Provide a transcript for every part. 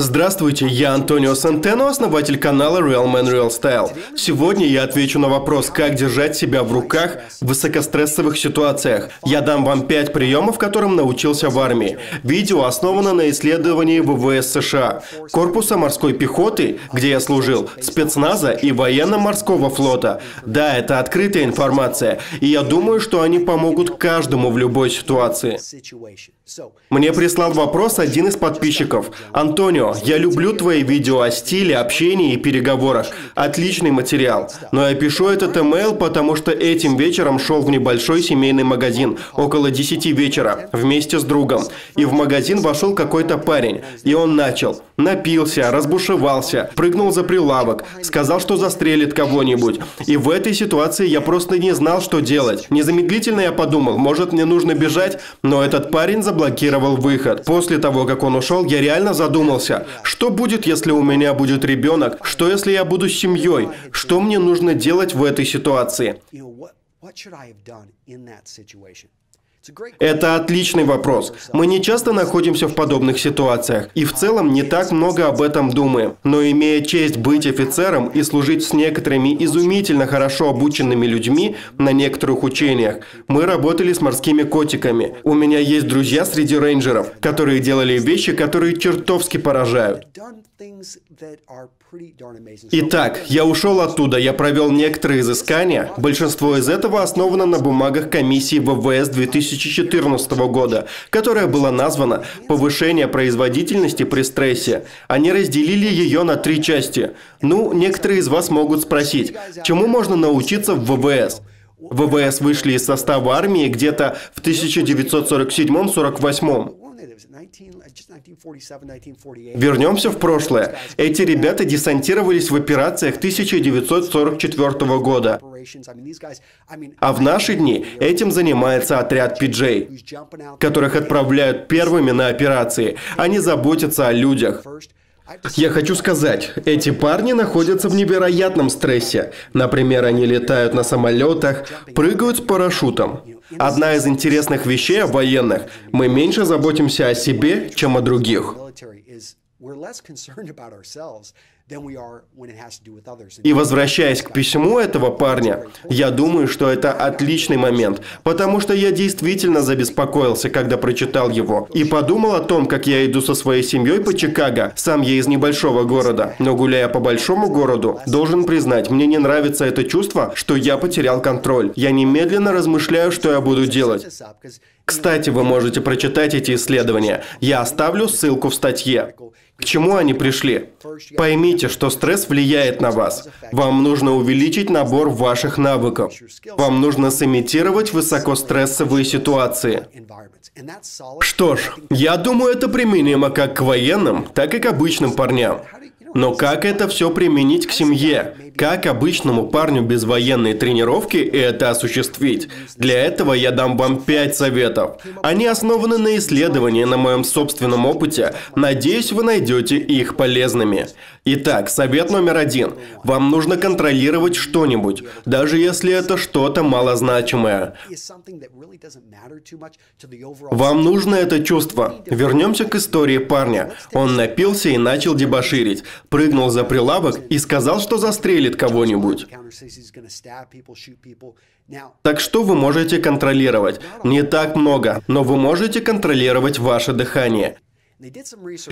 Здравствуйте, я Антонио Сентено, основатель канала Real Men Real Style. Сегодня я отвечу на вопрос, как держать себя в руках в высокострессовых ситуациях. Я дам вам 5 приемов, которым научился в армии. Видео основано на исследовании ВВС США, корпуса морской пехоты, где я служил, спецназа и военно-морского флота. Да, это открытая информация, и я думаю, что они помогут каждому в любой ситуации. Мне прислал вопрос один из подписчиков. Антонио, я люблю твои видео о стиле, общении и переговорах. Отличный материал. Но я пишу этот имейл, потому что этим вечером шел в небольшой семейный магазин, около 10 вечера, вместе с другом. И в магазин вошел какой-то парень. И он начал. Напился, разбушевался, прыгнул за прилавок, сказал, что застрелит кого-нибудь. И в этой ситуации я просто не знал, что делать. Незамедлительно я подумал, может, мне нужно бежать, но этот парень заблокировал выход. После того, как он ушел, я реально задумался, что будет, если у меня будет ребенок, что если я буду с семьей, что мне нужно делать в этой ситуации. Это отличный вопрос. Мы не часто находимся в подобных ситуациях, и в целом не так много об этом думаем. Но имея честь быть офицером и служить с некоторыми изумительно хорошо обученными людьми на некоторых учениях, мы работали с морскими котиками. У меня есть друзья среди рейнджеров, которые делали вещи, которые чертовски поражают. Итак, я ушел оттуда, я провел некоторые изыскания. Большинство из этого основано на бумагах комиссии ВВС 2014 года, которая была названа «Повышение производительности при стрессе». Они разделили ее на 3 части. Ну, некоторые из вас могут спросить, чему можно научиться в ВВС? ВВС вышли из состава армии где-то в 1947-48. Вернемся в прошлое. Эти ребята десантировались в операциях 1944 года. А в наши дни этим занимается отряд PJ, которых отправляют первыми на операции. Они заботятся о людях. Я хочу сказать, эти парни находятся в невероятном стрессе. Например, они летают на самолетах, прыгают с парашютом. Одна из интересных вещей о военных – мы меньше заботимся о себе, чем о других. И возвращаясь к письму этого парня, я думаю, что это отличный момент, потому что я действительно забеспокоился, когда прочитал его, и подумал о том, как я иду со своей семьей по Чикаго. Сам я из небольшого города, но гуляя по большому городу, должен признать, мне не нравится это чувство, что я потерял контроль. Я немедленно размышляю, что я буду делать. Кстати, вы можете прочитать эти исследования. Я оставлю ссылку в статье. К чему они пришли? Поймите, что стресс влияет на вас. Вам нужно увеличить набор ваших навыков. Вам нужно сымитировать высокострессовые ситуации. Что ж, я думаю, это применимо как к военным, так и к обычным парням. Но как это все применить к семье? Как обычному парню без военной тренировки это осуществить? Для этого я дам вам 5 советов. Они основаны на исследовании, на моем собственном опыте. Надеюсь, вы найдете их полезными. Итак, совет номер 1. Вам нужно контролировать что-нибудь, даже если это что-то малозначимое. Вам нужно это чувство. Вернемся к истории парня. Он напился и начал дебоширить. Прыгнул за прилавок и сказал, что застрелит кого-нибудь. Так что вы можете контролировать? Не так много, но вы можете контролировать ваше дыхание.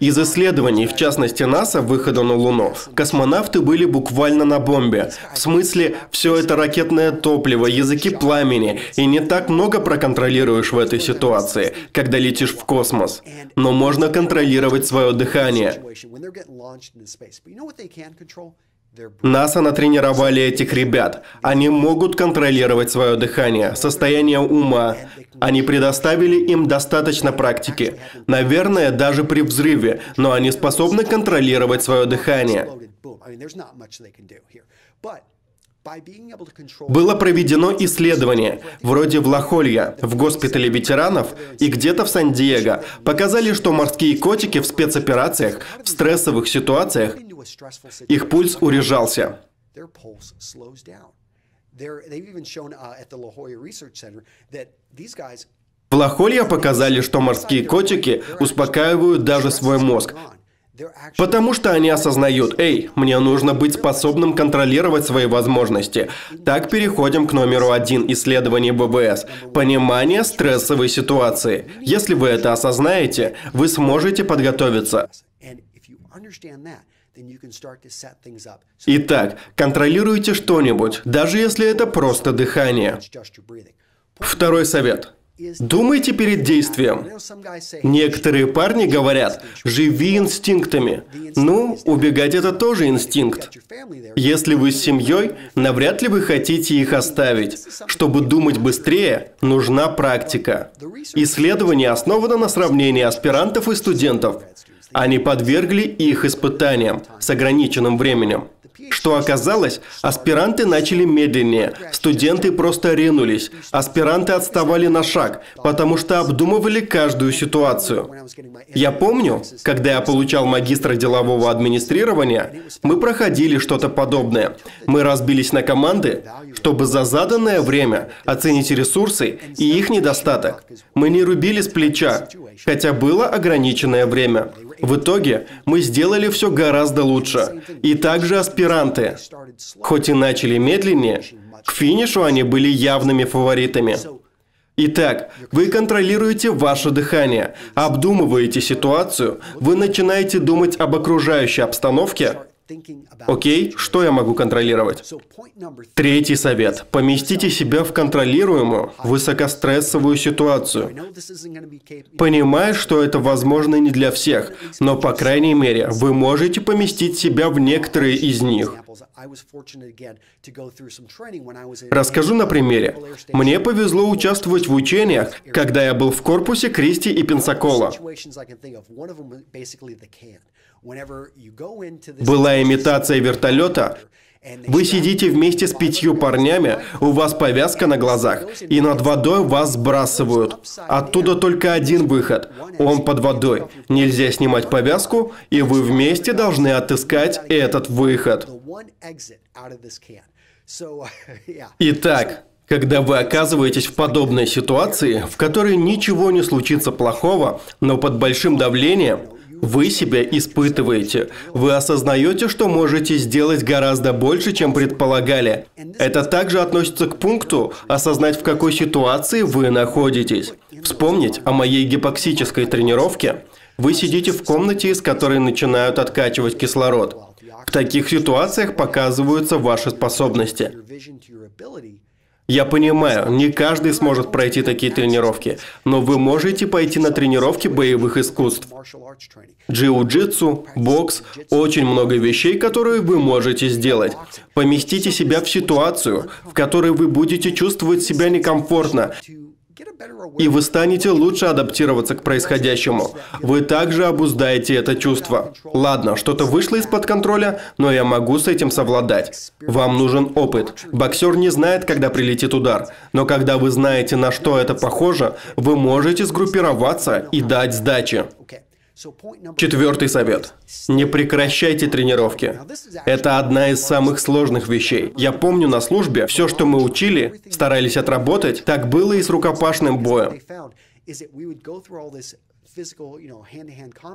Из исследований, в частности НАСА, выхода на Луну, космонавты были буквально на бомбе. В смысле, все это ракетное топливо, языки пламени, и не так много проконтролируешь в этой ситуации, когда летишь в космос. Но можно контролировать свое дыхание. НАСА натренировали этих ребят. Они могут контролировать свое дыхание, состояние ума. Они предоставили им достаточно практики. Наверное, даже при взрыве, но они способны контролировать свое дыхание. Было проведено исследование, вроде в Ла-Холье, в госпитале ветеранов и где-то в Сан-Диего. Показали, что морские котики в спецоперациях, в стрессовых ситуациях, их пульс урежался. В Ла-Холье показали, что морские котики успокаивают даже свой мозг. Потому что они осознают, эй, мне нужно быть способным контролировать свои возможности. Так переходим к номеру 1 исследований ВВС. Понимание стрессовой ситуации. Если вы это осознаете, вы сможете подготовиться. Итак, контролируйте что-нибудь, даже если это просто дыхание. Второй совет. Думайте перед действием. Некоторые парни говорят, живи инстинктами. Ну, убегать это тоже инстинкт. Если вы с семьей, навряд ли вы хотите их оставить. Чтобы думать быстрее, нужна практика. Исследование основано на сравнении аспирантов и студентов. Они подвергли их испытаниям с ограниченным временем. Что оказалось, аспиранты начали медленнее, студенты просто ринулись, аспиранты отставали на шаг, потому что обдумывали каждую ситуацию. Я помню, когда я получал магистра делового администрирования, мы проходили что-то подобное. Мы разбились на команды, чтобы за заданное время оценить ресурсы и их недостаток. Мы не рубили с плеча, хотя было ограниченное время. В итоге мы сделали все гораздо лучше. И также аспиранты, хоть и начали медленнее, к финишу они были явными фаворитами. Итак, вы контролируете ваше дыхание, обдумываете ситуацию, вы начинаете думать об окружающей обстановке. Окей, что я могу контролировать? Третий совет. Поместите себя в контролируемую, высокострессовую ситуацию. Понимаю, что это возможно не для всех, но, по крайней мере, вы можете поместить себя в некоторые из них. Расскажу на примере. Мне повезло участвовать в учениях, когда я был в корпусе Кристи и Пенсакола. Была имитация вертолета. Вы сидите вместе с 5 парнями, у вас повязка на глазах, и над водой вас сбрасывают. Оттуда только один выход. Он под водой. Нельзя снимать повязку, и вы вместе должны отыскать этот выход. Итак, когда вы оказываетесь в подобной ситуации, в которой ничего не случится плохого, но под большим давлением, вы себя испытываете. Вы осознаете, что можете сделать гораздо больше, чем предполагали. Это также относится к пункту «Осознать, в какой ситуации вы находитесь». Вспомнить о моей гипоксической тренировке. Вы сидите в комнате, из которой начинают откачивать кислород. В таких ситуациях показываются ваши способности. Я понимаю, не каждый сможет пройти такие тренировки, но вы можете пойти на тренировки боевых искусств. Джиу-джитсу, бокс, очень много вещей, которые вы можете сделать. Поместите себя в ситуацию, в которой вы будете чувствовать себя некомфортно, и вы станете лучше адаптироваться к происходящему. Вы также обуздаете это чувство. Ладно, что-то вышло из-под контроля, но я могу с этим совладать. Вам нужен опыт. Боксер не знает, когда прилетит удар. Но когда вы знаете, на что это похоже, вы можете сгруппироваться и дать сдачи. Четвертый совет. Не прекращайте тренировки. Это одна из самых сложных вещей. Я помню на службе, все, что мы учили, старались отработать, так было и с рукопашным боем.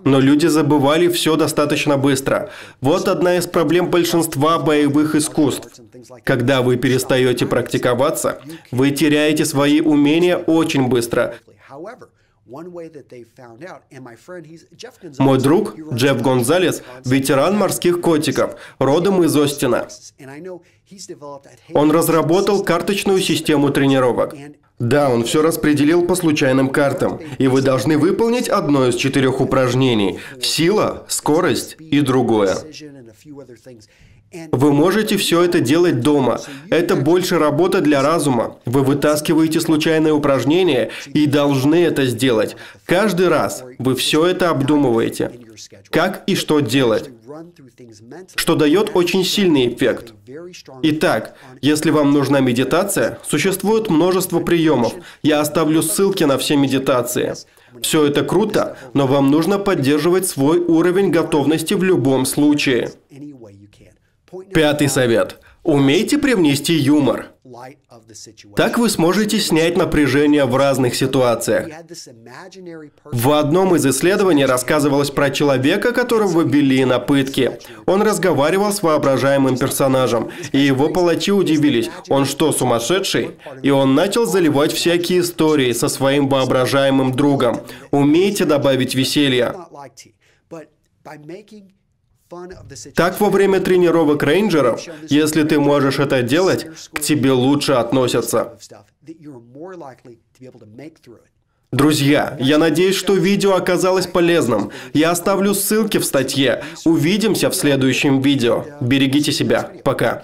Но люди забывали все достаточно быстро. Вот одна из проблем большинства боевых искусств. Когда вы перестаете практиковаться, вы теряете свои умения очень быстро. Мой друг Джефф Гонзалес – ветеран морских котиков, родом из Остина. Он разработал карточную систему тренировок. Да, он все распределил по случайным картам, и вы должны выполнить одно из 4 упражнений – сила, скорость и другое. Вы можете все это делать дома. Это больше работа для разума. Вы вытаскиваете случайные упражнения и должны это сделать. Каждый раз вы все это обдумываете. Как и что делать. Что дает очень сильный эффект. Итак, если вам нужна медитация, существует множество приемов. Я оставлю ссылки на все медитации. Все это круто, но вам нужно поддерживать свой уровень готовности в любом случае. Пятый совет. Умейте привнести юмор. Так вы сможете снять напряжение в разных ситуациях. В одном из исследований рассказывалось про человека, которого вели на пытки. Он разговаривал с воображаемым персонажем, и его палачи удивились, он что, сумасшедший? И он начал заливать всякие истории со своим воображаемым другом. Умейте добавить веселья. Так, во время тренировок рейнджеров, если ты можешь это делать, к тебе лучше относятся. Друзья, я надеюсь, что видео оказалось полезным. Я оставлю ссылки в статье. Увидимся в следующем видео. Берегите себя. Пока.